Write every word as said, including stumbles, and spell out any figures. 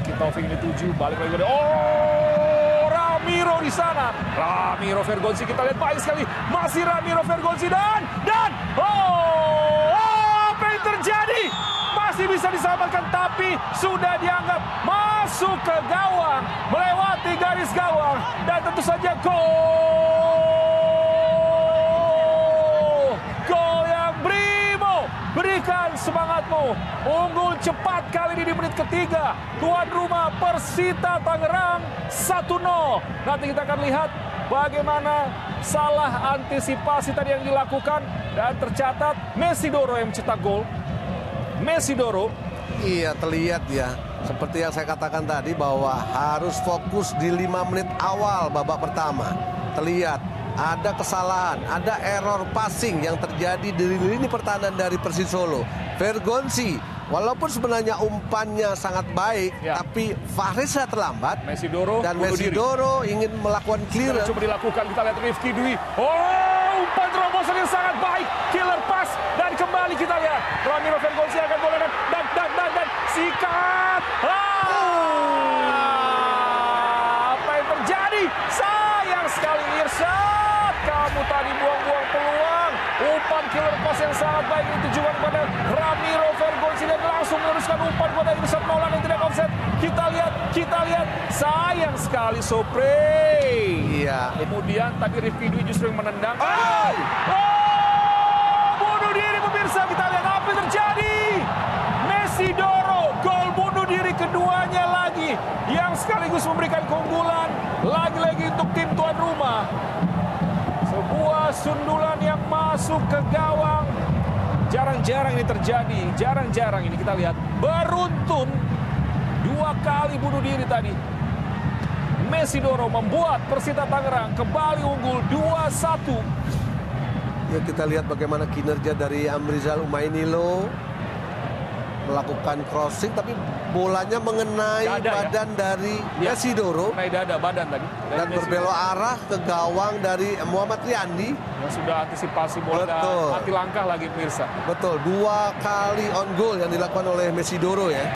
memiliki Taufik ini tujuh, balik lagi. Oh, Ramiro di sana. Ramiro Vergoni, kita lihat baik sekali. Masih Ramiro Vergoni dan dan oh, oh, apa yang terjadi? Masih bisa diselamatkan tapi sudah dianggap masuk ke gawang, melewati garis gawang dan tentu saja gol. Gol yang Brimo, berikan semangatmu. Unggul cepat kali ini di menit ketiga. Tuan rumah Persita Tangerang satu nol. Nanti kita akan lihat bagaimana salah antisipasi tadi yang dilakukan dan tercatat Messidoro yang mencetak gol. Messidoro, iya terlihat ya, seperti yang saya katakan tadi bahwa harus fokus di lima menit awal babak pertama. Terlihat ada kesalahan, ada error passing yang terjadi di lini pertahanan dari Persis Solo. Fergonzi, walaupun sebenarnya umpannya sangat baik, ya, tapi Fahriza terlambat. Messidoro dan Messidoro ingin melakukan clearance. Coba dilakukan, kita lihat Rifki Dwi. Oh, umpan terobosan yang sangat baik, killer pass dan kembali kita lihat Ramiro Vergoni akan bola dan dan dan dan, dan. Sikat. Ah, apa yang terjadi? Sayang sekali Irsa, kamu tadi buang-buang peluang. Umpan killer pass yang sangat baik ditujukan pada Ramiro Vergoni dan langsung meneruskan umpan pada Irsa Nolan yang tidak offset. Kita lihat, kita lihat. Sayang sekali Sopre. Iya. Kemudian tadi Rifki Dwi justru yang menendang. Oh! Oh! Bunuh diri pemirsa, kita lihat apa yang terjadi. Messidoro, gol bunuh diri keduanya lagi yang sekaligus memberikan keunggulan lagi-lagi untuk tim tuan rumah. Sebuah sundulan yang masuk ke gawang. Jarang-jarang ini terjadi, jarang-jarang ini kita lihat. Beruntun dua kali bunuh diri tadi. Messidoro membuat Persita Tangerang kembali unggul dua satu. Ya, kita lihat bagaimana kinerja dari Amrizal Umainilo melakukan crossing tapi bolanya mengenai dada, badan ya? dari ya. Messidoro. Mengenai dada badan tadi. Dan, dan berbelok arah ke gawang dari Muhammad Riandi. Yang sudah antisipasi bola dan hati langkah lagi pemirsa. Betul, dua kali on goal yang dilakukan oleh Messidoro ya.